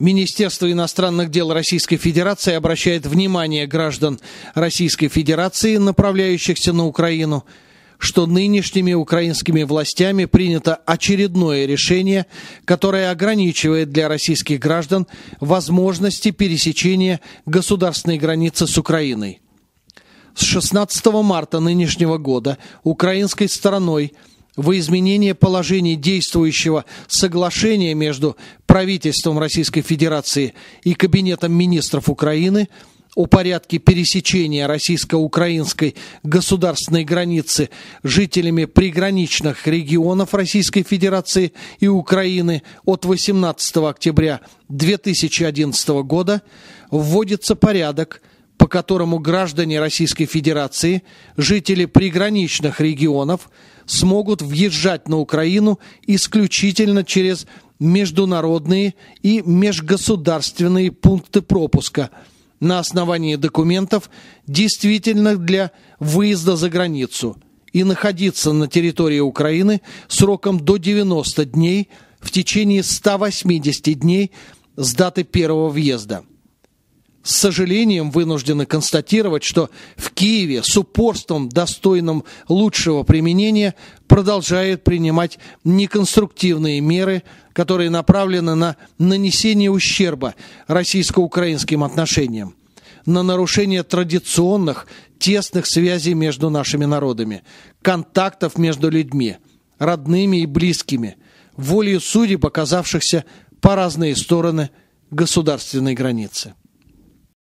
Министерство иностранных дел Российской Федерации обращает внимание граждан Российской Федерации, направляющихся на Украину, что нынешними украинскими властями принято очередное решение, которое ограничивает для российских граждан возможности пересечения государственной границы с Украиной. С 16 марта нынешнего года украинской стороной во изменение положений действующего соглашения между правительством Российской Федерации и Кабинетом министров Украины о порядке пересечения российско-украинской государственной границы жителями приграничных регионов Российской Федерации и Украины от 18 октября 2011 года вводится порядок, по которому граждане Российской Федерации, жители приграничных регионов, смогут въезжать на Украину исключительно через международные и межгосударственные пункты пропуска на основании документов, действительных для выезда за границу, и находиться на территории Украины сроком до 90 дней в течение 180 дней с даты первого въезда. С сожалением вынуждены констатировать, что в Киеве с упорством, достойным лучшего применения, продолжают принимать неконструктивные меры, которые направлены на нанесение ущерба российско-украинским отношениям, на нарушение традиционных тесных связей между нашими народами, контактов между людьми, родными и близкими, волею судеб, оказавшихся по разные стороны государственной границы.